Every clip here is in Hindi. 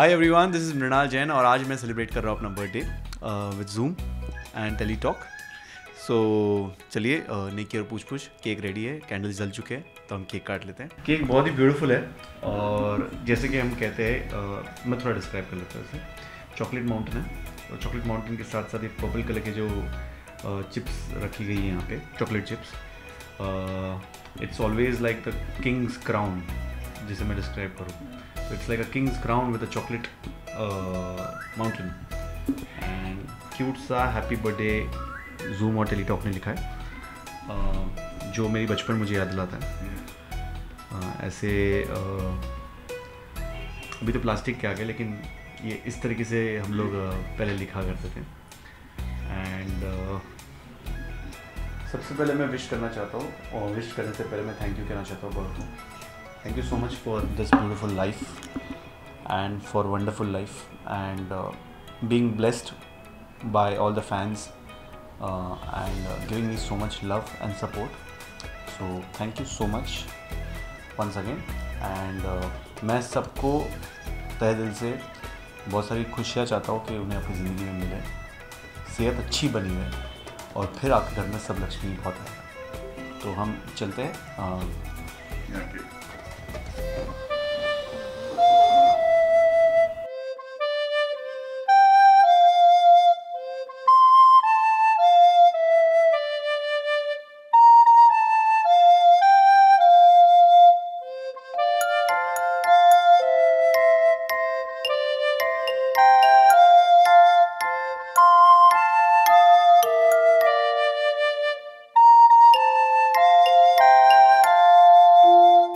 Hi everyone, this is Mrunal Jain और आज मैं celebrate कर रहा हूँ अपना birthday with Zoom and Teletalk. So चलिए नेकी और पूछ केक रेडी है, कैंडल्स जल चुके हैं तो हम केक काट लेते हैं. केक बहुत ही ब्यूटीफुल है और जैसे कि हम कहते हैं, मैं थोड़ा डिस्क्राइब कर लेता हूँ इसे. चॉकलेट माउंटेन है और चॉकलेट माउंटेन के साथ साथ एक पर्पल कलर के जो चिप्स रखी गई है यहाँ पे, chocolate chips. It's always like the king's crown, जिसे मैं डिस्क्राइब करूँ. It's like a king's crown with a chocolate mountain. And cute सा happy birthday Zoom और Teletalk ने लिखा है, जो मेरी बचपन मुझे याद दिलाता है. ऐसे अभी तो प्लास्टिक के आ गए, लेकिन ये इस तरीके से हम लोग पहले लिखा करते थे. And सबसे पहले मैं विश करना चाहता हूँ, और विश करने से पहले मैं थैंक यू कहना चाहता हूँ बहुत बहुत. Thank you so much for this beautiful life and for wonderful life and being blessed by all the fans and giving me so much love and support. So thank you so much once again and मैं सबको तहे दिल से बहुत सारी खुशियाँ चाहता हूँ कि उन्हें अपनी ज़िंदगी में मिले, सेहत अच्छी बनी रहे और फिर आपके घर में सब लक्ष्मी बहुत आएगा. तो हम चलते हैं.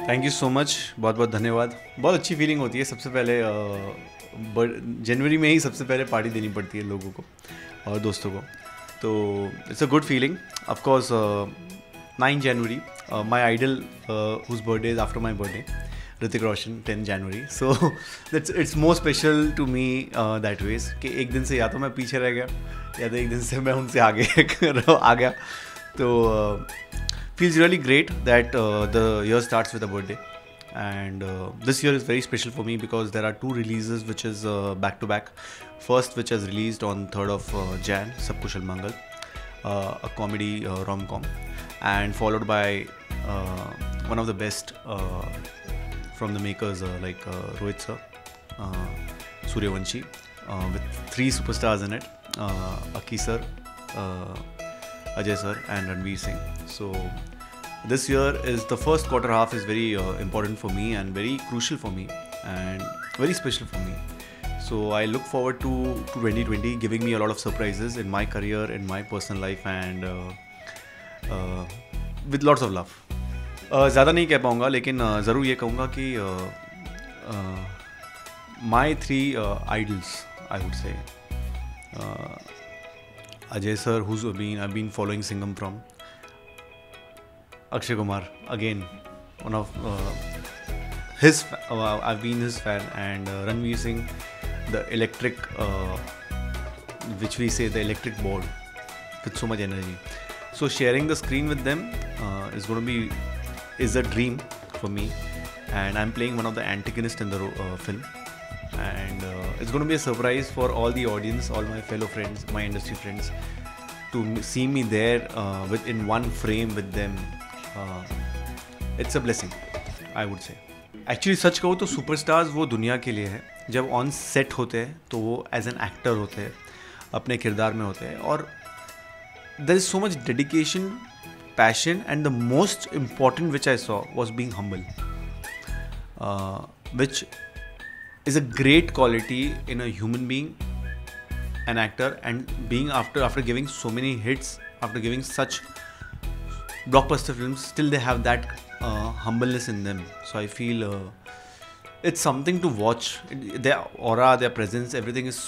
थैंक यू सो मच, बहुत बहुत धन्यवाद. बहुत अच्छी फीलिंग होती है. सबसे पहले जनवरी में ही सबसे पहले पार्टी देनी पड़ती है लोगों को और दोस्तों को, तो it's a good feeling. Of course 9 January my idol whose birthday is after my birthday, Hrithik Roshan, 10 January. So that's it's more special to me that ways कि एक दिन से या तो मैं पीछे रह गया या तो एक दिन से मैं उनसे आगे आ गया. तो feels really great that the year starts with a birthday and this year is very special for me because there are 2 releases which is back to back. First, which is released on 3rd of Jan, Sab Kushal Mangal, a comedy rom-com, and followed by one of the best from the makers like Rohit sir, Suryavanshi, with 3 superstars in it, Akisar, Ajay sir and Ranveer Singh. So this year is the first quarter half is very important for me and very crucial for me and very special for me. So I look forward to 2020 giving me a lot of surprises in my career, in my personal life and with lots of love. ज़्यादा नहीं कह पाऊँगा, लेकिन ज़रूर ये कहूँगा कि my 3 idols I would say. Ajay sir, who's I've been following Singham from. Akshay Kumar, again, one of I've been his fan, and Ranveer Singh, the electric, which we say the electric ball, with so much energy. So sharing the screen with them is a dream for me, and I'm playing one of the antagonists in the film. And it's going to be a surprise for all the audience, all my fellow friends, my industry friends, to see me there within one frame with them. It's a blessing, I would say. Actually, सच कहूँ तो superstars वो दुनिया के लिए हैं. जब on set होते हैं तो वो as an actor होते हैं, अपने किरदार में होते हैं. और there is so much dedication, passion, and the most important which I saw was being humble, which is a great quality in a human being, an actor, and being after giving so many hits, after giving such blockbuster films, still they have that humbleness in them. So I feel it's something to watch. Their aura, their presence, everything is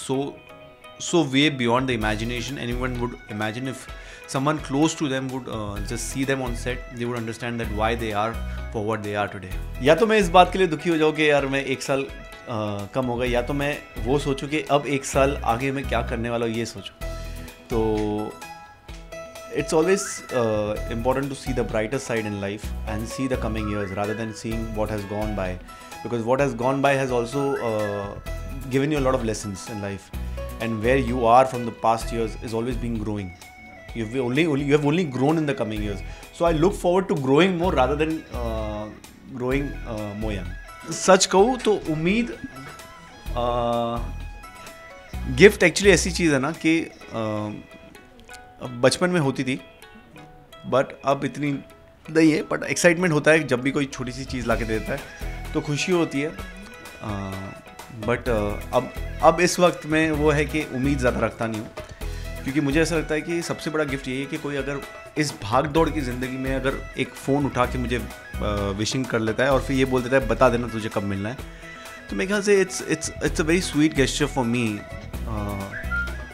so way beyond the imagination. Anyone would imagine if someone close to them would just see them on set, they would understand that why they are for what they are today. या तो मैं इस बात के लिए दुखी हो जाऊँ कि यार मैं 1 साल कम होगा, या तो मैं वो सोचूं कि अब 1 साल आगे मैं क्या करने वाला हूँ ये सोचूं. तो it's always important to see the brighter side in life and see the coming years rather than seeing what has gone by, because what has gone by has also given you a lot of lessons in life, and where you are from the past years is always been growing. You have only grown in the coming years. So I look forward to growing more rather than growing more young. Sach kahun to umeed gift actually ऐसी चीज़ है ना कि बचपन में होती थी बट अब इतनी नहीं है, बट एक्साइटमेंट होता है जब भी कोई छोटी सी चीज़ ला के देता है तो खुशी होती है. बट अब इस वक्त में वो है कि उम्मीद ज़्यादा रखता नहीं हूँ, क्योंकि मुझे ऐसा लगता है कि सबसे बड़ा गिफ्ट यही है कि कोई अगर इस भाग दौड़ की ज़िंदगी में अगर एक फ़ोन उठा के मुझे विशिंग कर लेता है और फिर ये बोल देता है बता देना तुझे कब मिलना है, तो मेरे ख्याल से it's a very sweet gesture for me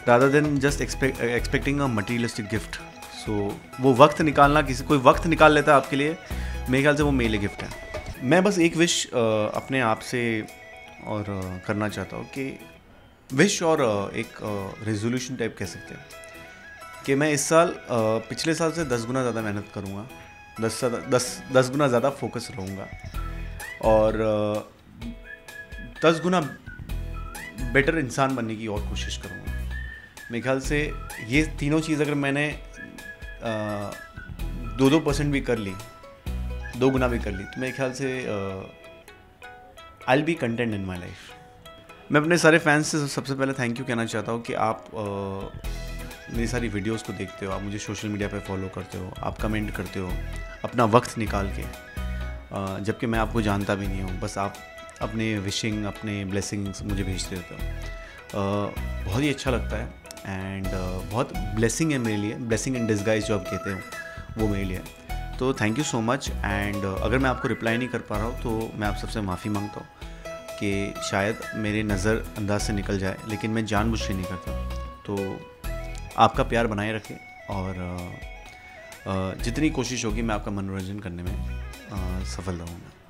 rather than just expecting a materialistic gift. So वो वक्त निकालना, किसी कोई वक्त निकाल लेता है आपके लिए, मेरे ख्याल से वो मेरे लिए गिफ्ट है. मैं बस एक विश अपने आप से और करना चाहता हूँ कि विश और एक रेजोल्यूशन टाइप कह सकते हैं कि मैं इस साल पिछले साल से 10 गुना ज़्यादा मेहनत करूँगा, 10 गुना ज़्यादा फोकस रहूँगा और 10 गुना बेटर इंसान बनने की और कोशिश करूँगा. मेरे ख्याल से ये तीनों चीज़ अगर मैंने 2% भी कर ली, 2 गुना भी कर ली, तो मेरे ख्याल से I will be content in my life. मैं अपने सारे फैंस से सबसे पहले थैंक यू कहना चाहता हूँ कि आप मेरी सारी वीडियोस को देखते हो, आप मुझे सोशल मीडिया पे फॉलो करते हो, आप कमेंट करते हो अपना वक्त निकाल के, जबकि मैं आपको जानता भी नहीं हूँ, बस आप अपने विशिंग अपने ब्लेसिंग्स मुझे भेजते रहते हो. बहुत ही अच्छा लगता है एंड बहुत ब्लेसिंग है मेरे लिए, ब्लेसिंग इन डिस्गाइज जो आप कहते हो वो मेरे लिए. तो thank you so much and अगर मैं आपको रिप्लाई नहीं कर पा रहा हूँ तो मैं आप सबसे माफ़ी मांगता हूँ कि शायद मेरे नज़रअंदाज से निकल जाए, लेकिन मैं जानबूझ के नहीं करता. तो आपका प्यार बनाए रखें और जितनी कोशिश होगी मैं आपका मनोरंजन करने में सफल रहूँगा.